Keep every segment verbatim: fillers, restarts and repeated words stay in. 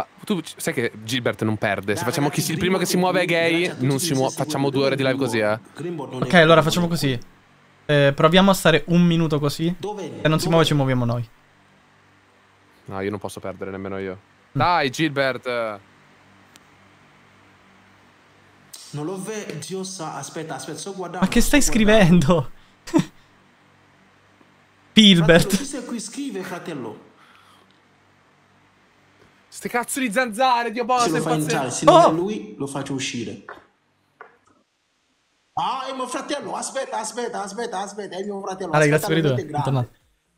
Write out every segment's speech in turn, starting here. Ma tu sai che Gilbert non perde. Se facciamo chi si, il primo che si muove è gay, non si muove. Facciamo due ore di live così, eh. Ok, allora facciamo così. Eh, proviamo a stare un minuto così. Se non si muove ci muoviamo noi. No, io non posso perdere, nemmeno io. Dai, Gilbert. Non lo vedo. Aspetta, aspetta, sto guardando. Ma che stai scrivendo? Gilbert. Chi sei qui scrive, fratello? Ste cazzo di zanzare, Dio boss, se lo fa entrare, se non è lui, lo faccio uscire. Ah, è mio fratello, aspetta, aspetta, aspetta, aspetta, è mio fratello. Allora, grazie per il tuo.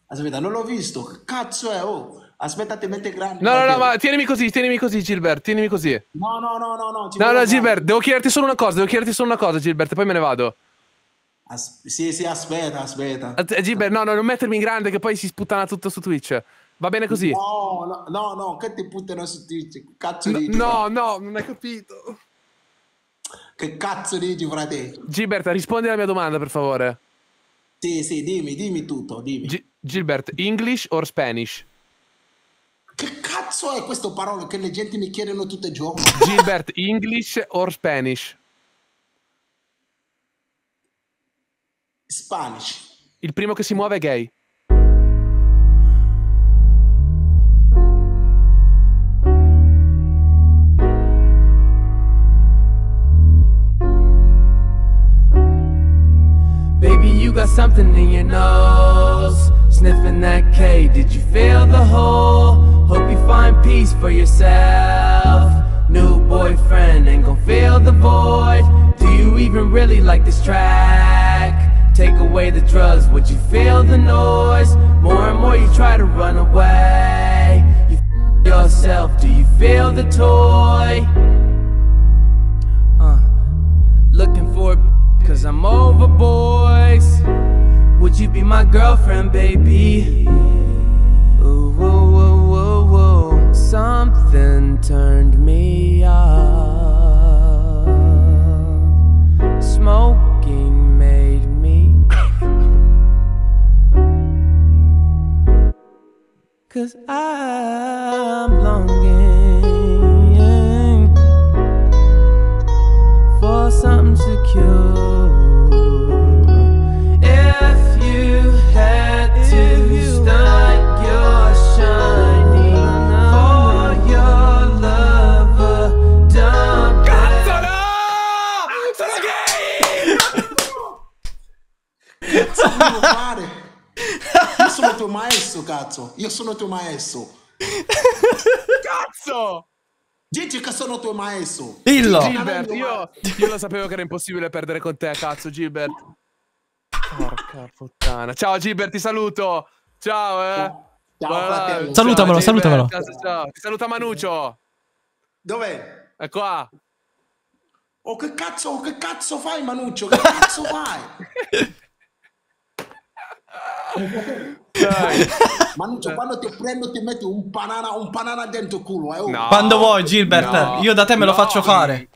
Aspetta, non l'ho visto, cazzo è, oh. Aspetta, ti mette grande. No, no, no, ma tienimi così, tienimi così, Gilbert, tienimi così. No, no, no, no, no. No, no, Gilbert, devo chiederti solo una cosa, devo chiederti solo una cosa, Gilbert, e poi me ne vado. As sì, sì, aspetta, aspetta. Gilbert, no, no, non mettermi in grande che poi si sputtana tutto su Twitch. Va bene così? No, no, no, no, che ti puttano su Twitch, cazzo dici? No, no, non hai capito. Che cazzo dici, fratello? Gilbert, rispondi alla mia domanda, per favore. Sì, sì, dimmi, dimmi tutto, dimmi. G Gilbert, English or Spanish? Che cazzo è questo parole che le gente mi chiedono tutti i giorni? Gilbert, English or Spanish? Spanish. Il primo che si muove è gay. You got something in your nose, sniffing that K, did you feel the hole? Hope you find peace for yourself, new boyfriend ain't gon' fill the void. Do you even really like this track? Take away the drugs, would you feel the noise? More and more you try to run away, you f*** yourself, do you feel the toy? Uh, looking for a 'cause I'm over boys. Would you be my girlfriend, baby? Ooh, ooh, ooh, ooh, ooh. Something turned me off. Smoking made me. 'Cause I'm longing for something secure. Io, pare. Io sono tuo maestro, cazzo. Io sono tuo maestro. Cazzo! Dici che sono tuo maestro. Dillo. Gilbert, io, io lo sapevo che era impossibile perdere con te, cazzo, Gilbert. Porca puttana. Ciao, Gilbert, ti saluto. Ciao, eh. Ciao, salutamelo, ciao, salutamelo. Ciao, ciao. Ti saluta Manuccio. Dov'è? È qua. Oh, che cazzo, che cazzo fai, Manuccio? Che cazzo fai? Dai. Manuccio, quando ti prendo ti metti un banana, un banana dentro il culo, eh, oh. No, quando vuoi, Gilbert, no, io da te me lo no, faccio fare.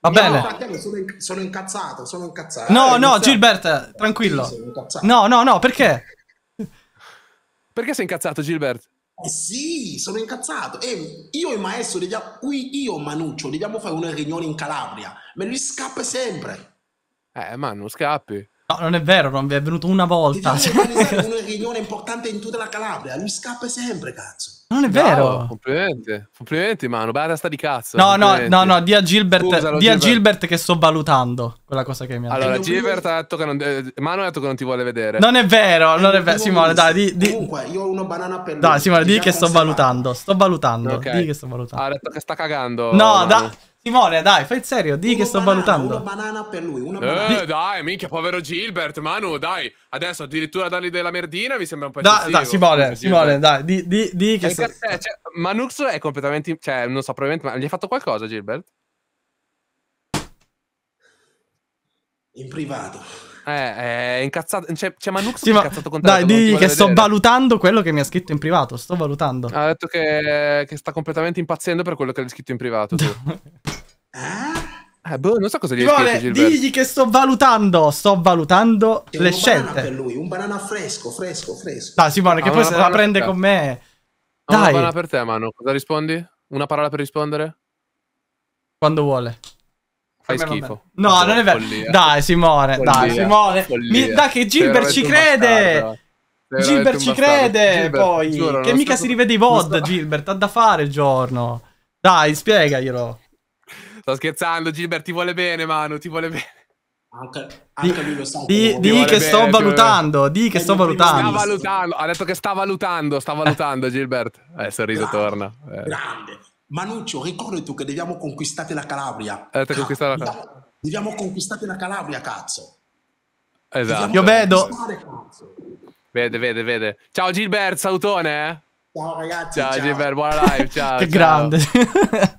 Va no, bene fratello, sono, in, sono incazzato, sono incazzato. No, eh, no, Gilbert, tranquillo. No, no, no, perché? Perché sei incazzato, Gilbert? Eh sì, sono incazzato. E io e il maestro, qui io Manuccio, dobbiamo fare una riunione in Calabria. Me lui scappa sempre. Eh, ma non scappi. No, non è vero, non vi è venuto una volta. È una riunione importante in tutta la Calabria. Lui scappa sempre, cazzo. Non è vero. No, complimenti, complimenti, mano. Bella testa di cazzo. No, no, no, no, dia a Gilbert, Scusa, dia Gilbert. Gilbert che sto valutando quella cosa che mi ha detto. Allora, Gilbert ha detto che non, eh, Manu ha detto che non ti vuole vedere. Non è vero, non è vero. Simone, dai, di, di... Comunque, io ho una banana per lui. Dai, Simone, di che sto valutando. Sto valutando. Okay. Di che sto valutando. Ha detto che sta cagando. No, dai. Simone, dai, fai il serio, di che sto banana, valutando. Una banana per lui, una banana. Eh, dai, minchia, povero Gilbert, Manu, dai. Adesso addirittura dargli della merdina mi sembra un po' eccessivo. Dai, Simone, Simone, dai, di, di, di che sto... Cioè, Manux è completamente... Cioè, non so, probabilmente... Ma gli hai fatto qualcosa, Gilbert? In privato. Eh, è incazzato... C'è Manux sì, che ma... è incazzato con te. Dai, digli che sto vedere. valutando quello che mi ha scritto in privato, sto valutando. Ha detto che, che sta completamente impazzendo per quello che l'hai scritto in privato, tu. Eh, boh, non so cosa gli hai scritto, Gilbert. Digli che sto valutando, sto valutando che le scelte per lui, un banana fresco, fresco, fresco. Dai Simone, che ah, poi se la prende con me. Dai. Una banana per te, Manu, cosa rispondi? Una parola per rispondere? Quando vuole. Fai schifo. No, oh, non è vero. Follia. Dai, Simone. Follia. Dai, Simone. Mi, dai, che Gilbert ci crede. Gilbert ci crede. Gilbert, poi. Giuro, che mica sto... si rivede i V O D. Sto... Gilbert, ha da fare il giorno. Dai, spiegaglielo. Sto scherzando, Gilbert. Ti vuole bene, Manu. Ti vuole bene. Anche, anche lui lo sa. Di, di che bene, sto valutando. Di che sto valutando. valutando. Ha detto che sta valutando. Sta valutando, Gilbert. Eh, sorriso grande, torna. Eh. Grande. Manuccio, ricordi tu che dobbiamo conquistare la Calabria. Eh, te conquistare la Calabria. Dobbiamo conquistare la Calabria, cazzo. Esatto. Io vedo. Vede, vede, vede. Ciao Gilbert, salutone. Ciao ragazzi. Ciao, ciao. Gilbert, buona live. Ciao. Che ciao. Grande.